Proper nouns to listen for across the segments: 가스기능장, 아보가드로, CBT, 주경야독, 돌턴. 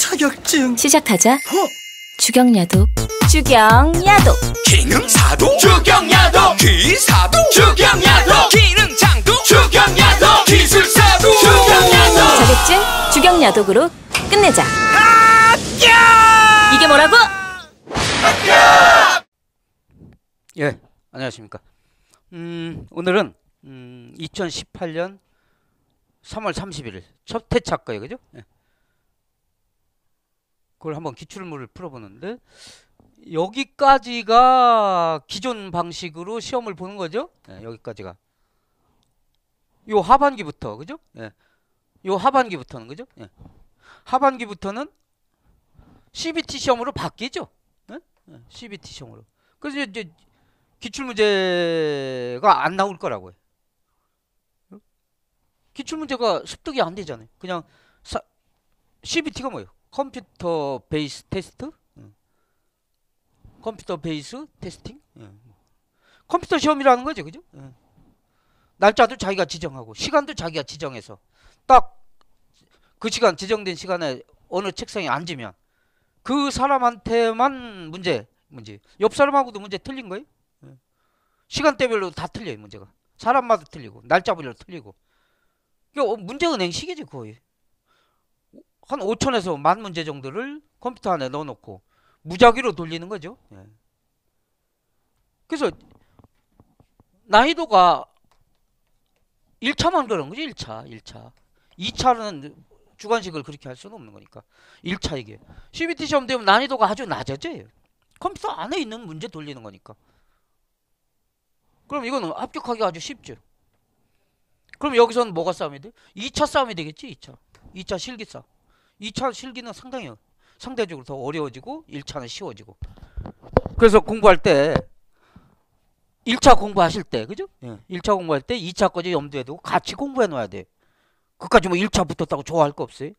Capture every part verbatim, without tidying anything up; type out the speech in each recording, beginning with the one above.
자격증 시작하자. 허! 주경야독 주경야독 기능사도 주경야독 기사도 주경야독 기능장도 주경야독 기술사도 주경야독 자격증 주경야독으로 끝내자. 합격! 이게 뭐라고? 합격! 예, 안녕하십니까. 음, 오늘은 음, 이천십팔 년 삼월 삼십일 일 첫 회차 거예요, 그죠? 예. 그걸 한번 기출물을 풀어보는데, 여기까지가 기존 방식으로 시험을 보는 거죠. 예, 여기까지가 요 하반기부터, 그죠? 예. 요 하반기부터는, 그죠? 예. 하반기부터는 씨비티 시험으로 바뀌죠. 예? 예, 씨비티 시험으로. 그래서 이제 기출문제가 안 나올 거라고요. 기출문제가 습득이 안 되잖아요. 그냥 사, 씨비티가 뭐예요? 컴퓨터 베이스 테스트? 응. 컴퓨터 베이스 테스팅? 응. 컴퓨터 시험이라는 거죠, 그죠? 응. 날짜도 자기가 지정하고 시간도 자기가 지정해서 딱 그 시간 지정된 시간에 어느 책상에 앉으면 그 사람한테만 문제, 문제. 옆 사람하고도 문제 틀린 거예요? 응. 시간대별로 다 틀려요, 문제가. 사람마다 틀리고 날짜별로 틀리고. 문제은행식이지. 거의 한 오천에서 만 문제 정도를 컴퓨터 안에 넣어놓고 무작위로 돌리는 거죠. 예. 그래서 난이도가 일 차만 그런 거지. 일 차 일 차 이 차는 주관식을 그렇게 할 수는 없는 거니까. 일 차 이게 씨비티 시험 되면 난이도가 아주 낮아져요. 컴퓨터 안에 있는 문제 돌리는 거니까. 그럼 이거는 합격하기가 아주 쉽죠. 그럼 여기서는 뭐가 싸움이 돼? 이 차 싸움이 되겠지. 이 차. 이 차 실기 싸움. 이 차 실기는 상당히 상대적으로 더 어려워지고 일 차는 쉬워지고. 그래서 공부할 때 일 차 공부하실 때, 그죠? 예. 일 차 공부할 때 이 차까지 염두에 두고 같이 공부해 놓아야 돼. 그까지 뭐 일 차 붙었다고 좋아할 거 없어요.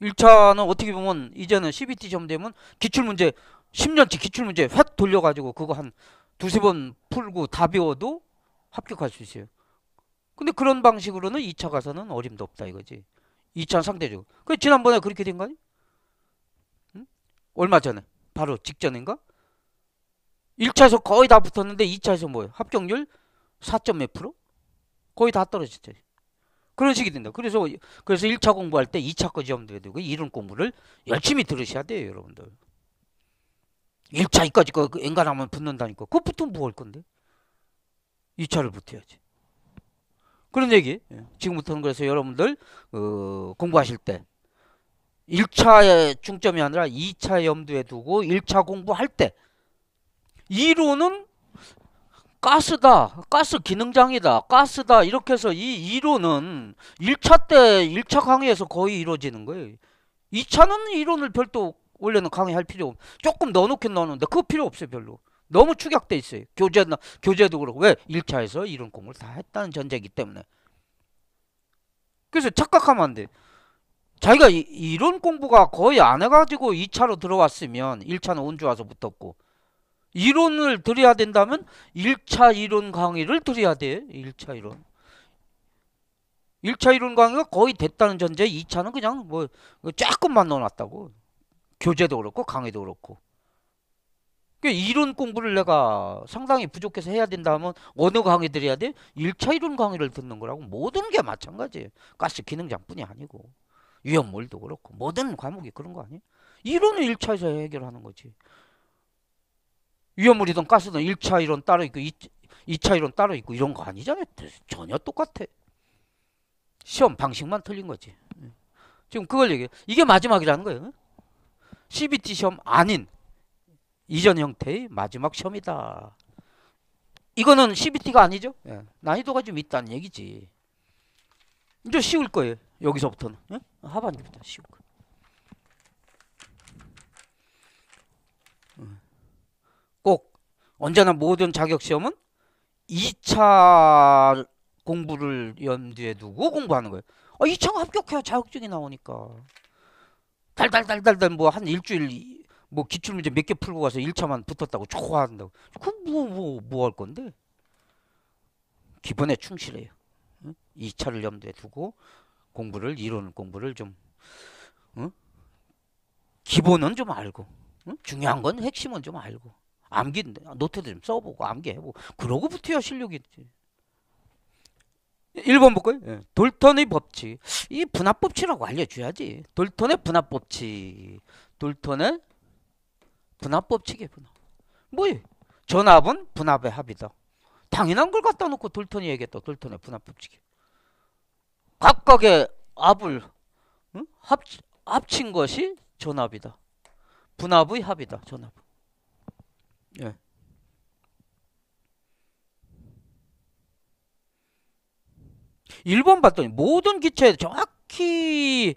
일 차는 어떻게 보면 이제는 씨비티 시험 되면 기출문제 십 년치 기출문제 확 돌려가지고 그거 한 두세 번 풀고 다 배워도 합격할 수 있어요. 근데 그런 방식으로는 이 차 가서는 어림도 없다 이거지. 이 차는 상대적으로. 그 지난번에 그렇게 된 거 아니? 응? 얼마 전에. 바로 직전인가? 일 차에서 거의 다 붙었는데 이 차에서 뭐예요? 합격률 사 점 몇 프로? 거의 다 떨어졌죠. 그런 식이 된다. 그래서 그래서 일 차 공부할 때 이 차까지 염두에 두고 이론 공부를 열심히 들으셔야 돼요, 여러분들. 일 차 이까지 엔간하면 붙는다니까. 그거 붙으면 뭐 할 건데? 이 차를 붙여야지. 그런 얘기. 지금부터는 그래서 여러분들 어, 공부하실 때 일 차에 중점이 아니라 이 차 염두에 두고 일 차 공부할 때 이론은 가스다, 가스기능장이다, 가스다 이렇게 해서 이 이론은 일 차 때 일 차 강의에서 거의 이루어지는 거예요. 이 차는 이론을 별도 원래는 강의할 필요 없고 조금 넣어놓긴 넣었는데 그거 필요 없어요. 별로. 너무 축약돼 있어요. 교재나 교재도 그렇고. 왜? 일 차에서 이런 공부를 다 했다는 전제이기 때문에. 그래서 착각하면 안 돼. 자기가 이, 이런 공부가 거의 안 해가지고 이 차로 들어왔으면 일 차는 온 줄 와서 붙었고 이론을 들여야 된다면 일 차 이론 강의를 들여야 돼. 일 차 이론. 일 차 이론 강의가 거의 됐다는 전제. 이 차는 그냥 뭐 조금만 넣어놨다고. 교재도 그렇고 강의도 그렇고. 이론 공부를 내가 상당히 부족해서 해야 된다면 어느 강의 들어야 돼? 일 차 이론 강의를 듣는 거라고. 모든 게 마찬가지예요. 가스 기능장뿐이 아니고 위험물도 그렇고 모든 과목이 그런 거 아니에요? 이론은 일 차에서 해결하는 거지. 위험물이든 가스든 일 차 이론 따로 있고 이 차 이론 따로 있고 이런 거 아니잖아요. 전혀 똑같아. 시험 방식만 틀린 거지. 지금 그걸 얘기해. 이게 마지막이라는 거예요. 씨비티 시험 아닌 이전 형태의 마지막 시험이다. 이거는 씨비티가 아니죠. 예. 난이도가 좀 있다는 얘기지. 이제 쉬울 거예요. 여기서부터는. 예? 하반기부터 쉬울 거예요. 꼭 언제나 모든 자격시험은 이 차 공부를 염두에 두고 공부하는 거예요. 아, 이 차가 합격해야 자격증이 나오니까. 달달달달달 뭐 한 일주일 뭐 기출문제 몇 개 풀고 가서 일 차만 붙었다고 좋아한다고. 그건 뭐 뭐 뭐 할 건데. 기본에 충실해요. 응? 이 차를 염두에 두고 공부를 이론 공부를 좀 어? 기본은 좀 알고, 어? 중요한 건 핵심은 좀 알고, 암기 노트도 좀 써보고 암기해보고 그러고부터야 실력이지. 일 번 볼까요? 네. 돌턴의 법칙. 이 분화법칙이라고 알려줘야지. 돌턴의 분화법칙. 돌턴의 분화법칙이에요. 분화. 뭐예요? 전압은 분압의 합이다. 당연한 걸 갖다 놓고 돌턴이 얘기했다. 돌턴의 분화법칙이. 각각의 압을 응? 합, 합친 것이 전압이다. 분압의 합이다. 전압. 예. 일 번 봤더니 모든 기체에 정확히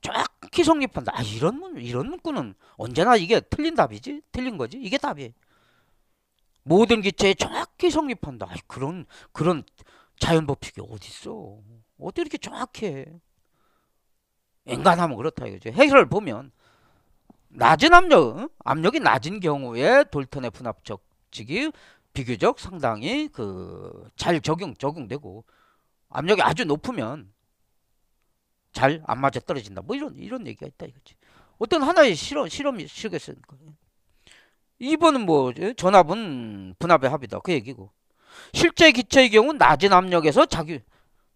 정확히 성립한다. 아, 이런 문, 이런 문구는 언제나 이게 틀린 답이지. 틀린 거지. 이게 답이에요. 모든 기체에 정확히 성립한다. 아이, 그런 그런 자연 법칙이 어디 있어? 어떻게 이렇게 정확해? 엔간하면 그렇다 이거죠. 해설을 보면 낮은 압력, 압력이 낮은 경우에 돌턴의 분압 법칙이 비교적 상당히 그 잘 적용 적용되고, 압력이 아주 높으면 잘 안 맞아 떨어진다. 뭐 이런 이런 얘기가 있다 이거지. 어떤 하나의 실험 실험이 시겠으니까. 이 번은 뭐 전압은 분압의 합이다. 그 얘기고. 실제 기체의 경우 낮은 압력에서 자기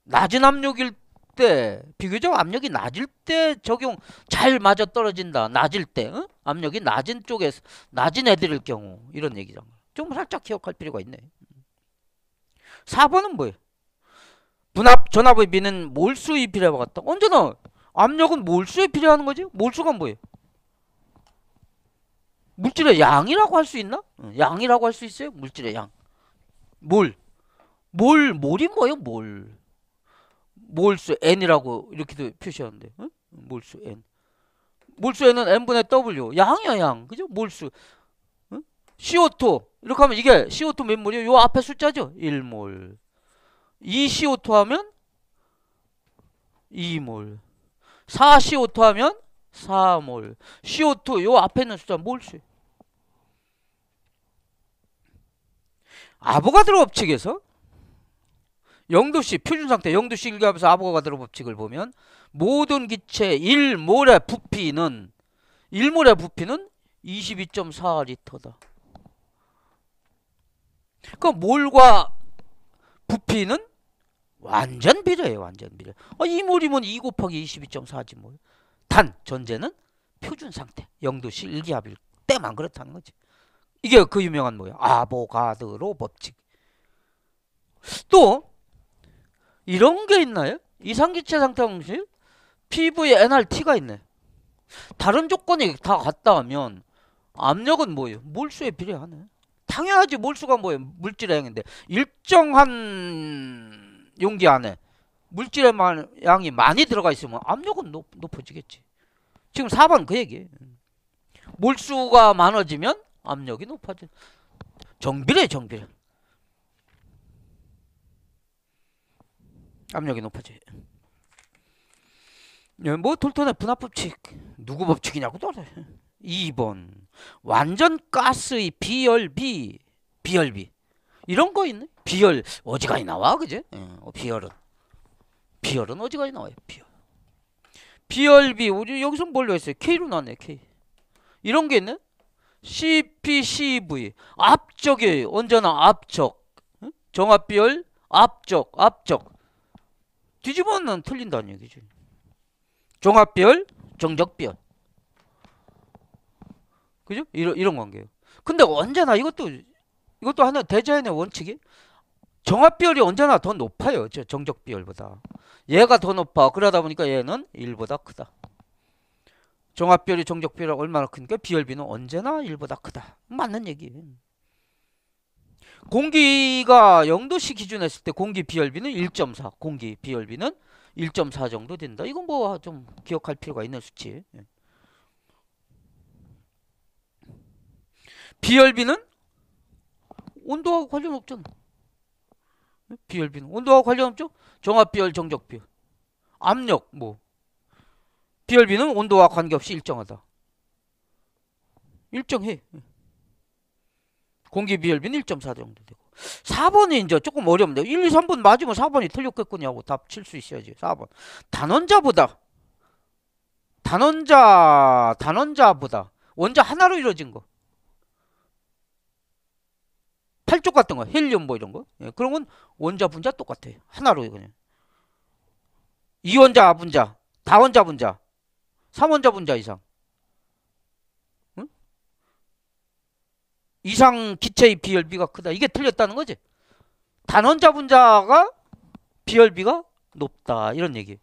낮은 압력일 때 비교적 압력이 낮을 때 적용 잘 맞아 떨어진다. 낮을 때 어? 압력이 낮은 쪽에서 낮은 애들일 경우 이런 얘기잖아. 좀 살짝 기억할 필요가 있네. 사 번은 뭐예요? 분압, 전압의 비는 몰수의 비례와 같다. 언제나 압력은 몰수의 비례하는 거지? 몰수가 뭐예요? 물질의 양이라고 할 수 있나? 양이라고 할 수 있어요? 물질의 양. 몰. 몰, 몰이 뭐예요? 몰. 몰수 N이라고 이렇게도 표시하는데. 응? 몰수 N. 몰수 N은 N분의 W. 양이야, 양. 그죠? 몰수. 응? 씨오투. 이렇게 하면 이게 씨오투 몇 몰이에요? 요 앞에 숫자죠? 일 몰. 이 씨오투 하면 이 몰. 사 씨오투 하면 사 몰. 씨오투 요 앞에 있는 숫자 몰수. 아보가드로 법칙에서 영도씨 표준상태 영도씨 일기압에서 아보가드로 법칙을 보면 모든 기체 일 몰의 부피는 일 몰의 부피는 이십이 점 사 리터다. 그 몰과 부피는 완전 비례예요. 완전 비례. 아, 이 몰이면 이 곱하기 이십이 점 사지 뭘. 단 전제는 표준상태 영도씨 일기압일 때만 그렇다는 거지. 이게 그 유명한 뭐예요? 아보가드로 법칙. 또 이런 게 있나요? 이상기체 상태 공식 피 브이 엔 알 티가 있네. 다른 조건이 다 같다 하면 압력은 뭐예요? 몰수에 비례하네. 당연하지. 몰수가 뭐예요? 물질의 양인데 일정한 용기 안에 물질의 양이 많이 들어가 있으면 압력은 높, 높아지겠지. 지금 사 번 그 얘기예요. 몰수가 많아지면 압력이 높아져. 정비례 정비례. 압력이 높아져. 뭐 돌턴의 분화법칙. 누구 법칙이냐고 또 그래. 이 번. 완전 가스의 비열비. 비열비. 이런 거 있네. 비열. 어지간히 나와. 그지? 어, 비열은. 비열은 어지간히 나와요. 비열. 비열비. 우리 여기서 뭘로 했어요? K로 나왔네. K. 이런 게 있네. 씨 피 씨 브이 압적이에요. 언제나 압적. 응? 정압비열 압적 압적. 뒤집어는 틀린다는 얘기지. 정압비열 정적비열. 그죠? 이런 이런 관계예요. 근데 언제나 이것도 이것도 하나 대자연의 원칙이 정압비열이 언제나 더 높아요. 저 정적비열보다. 얘가 더 높아. 그러다 보니까 얘는 일보다 크다. 정합비열이 정적비열이 얼마나 크니까 비열비는 언제나 일보다 크다. 맞는 얘기예요. 공기가 영도씨 기준했을 때 공기 비열비는 일 점 사. 공기 비열비는 일 점 사 정도 된다. 이건 뭐 좀 기억할 필요가 있는 수치. 비열비는 온도하고 관련 없잖아. 비열비는 온도하고 관련 없죠? 정합비열 정적비열. 압력 뭐. 비열비는 온도와 관계없이 일정하다. 일정해. 공기 비열비는 일 점 사 정도 되고. 사 번이 이제 조금 어렵네요. 일, 이, 삼 번 맞으면 사 번이 틀렸겠군요 하고 답 칠 수 있어야지. 사 번. 단원자보다 단원자, 단원자보다 원자 하나로 이루어진 거. 팔쪽 같은 거, 헬륨 뭐 이런 거. 예, 그런 건 원자 분자 똑같아요. 하나로 그냥. 이원자 분자, 다원자 분자, 삼원자 분자 이상. 응? 이상 기체의 비열비가 크다. 이게 틀렸다는 거지. 단원자 분자가 비열비가 높다. 이런 얘기.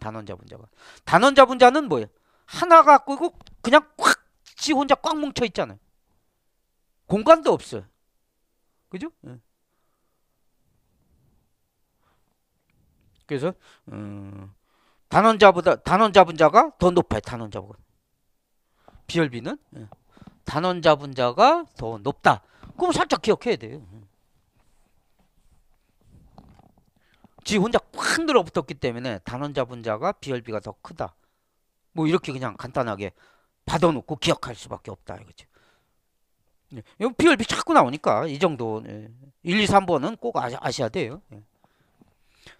단원자 분자가. 단원자 분자는 뭐예요? 하나 갖고 있고 그냥 꽉 지 혼자 꽉 뭉쳐 있잖아요. 공간도 없어요. 그죠? 네. 그래서 음, 단원자보다 단원자 분자가 더 높아요. 단원자보다 비열비는 네. 단원자 분자가 더 높다. 그럼 살짝 기억해야 돼요. 지 혼자 꽉 늘어붙었기 때문에 단원자 분자가 비열비가 더 크다. 뭐 이렇게 그냥 간단하게 받아놓고 기억할 수밖에 없다 이거죠. 예, 비열비 자꾸 나오니까 이 정도 예. 일, 이, 삼 번은 꼭 아셔, 아셔야 돼요. 예.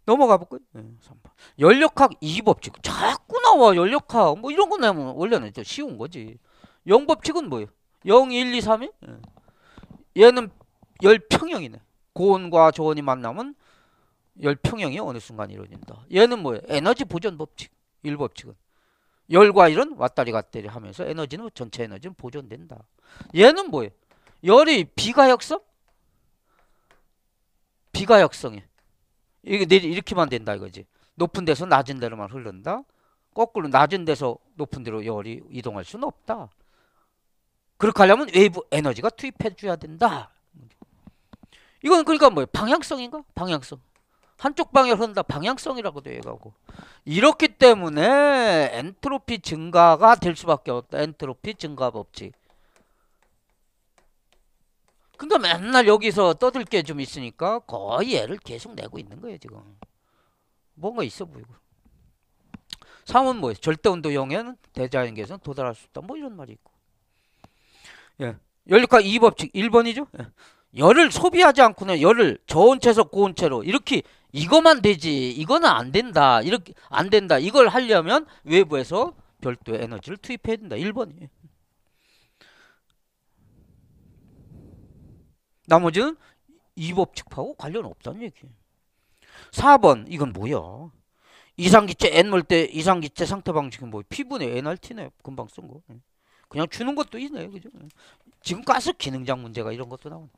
넘어가 볼까요? 예, 삼 번. 연력학 이 법칙. 자꾸 나와 연력학. 뭐 이런 거 나오면 원래는 좀 쉬운 거지. 영 법칙은 뭐예요? 영, 이, 일, 이, 삼, 일? 예. 얘는 열평형이네. 고온과 저온이 만나면 열평형이 어느 순간 이루어진다. 얘는 뭐예요? 에너지 보존 법칙. 일 법칙은. 열과 일은 왔다리 갔다리 하면서 에너지는 전체 에너지는 보존된다. 얘는 뭐예요? 열이 비가역성? 비가역성이에요. 이게 내리 이렇게만 된다 이거지. 높은 데서 낮은 데로만 흐른다. 거꾸로 낮은 데서 높은 데로 열이 이동할 수는 없다. 그렇게 하려면 외부 에너지가 투입해 줘야 된다. 이건 그러니까 뭐예요? 방향성인가? 방향성. 한쪽 방향 흐른다. 방향성이라고도 얘기하고. 이렇기 때문에 엔트로피 증가가 될 수밖에 없다. 엔트로피 증가 법칙. 근데 맨날 여기서 떠들 게 좀 있으니까 거의 애를 계속 내고 있는 거예요. 지금. 뭔가 있어 보이고. 삼은 뭐예요? 절대온도 영에는 대자연계에서는 도달할 수 없다. 뭐 이런 말이 있고. 예, 연력학 이 법칙 일 번이죠. 예. 열을 소비하지 않고는 열을 저온체에서 고온체로 이렇게 이거만 되지 이거는 안 된다 이렇게 안 된다. 이걸 하려면 외부에서 별도의 에너지를 투입해야 된다. 일 번이에요. 나머지는 이 법칙하고 관련 없다는 얘기예요. 사 번 이건 뭐야? 이상기체 n몰 때 이상기체 상태 방식은 뭐 피분의 엔알티네. 금방 쓴 거. 그냥 주는 것도 있네요. 그죠? 지금 가스 기능장 문제가 이런 것도 나오네.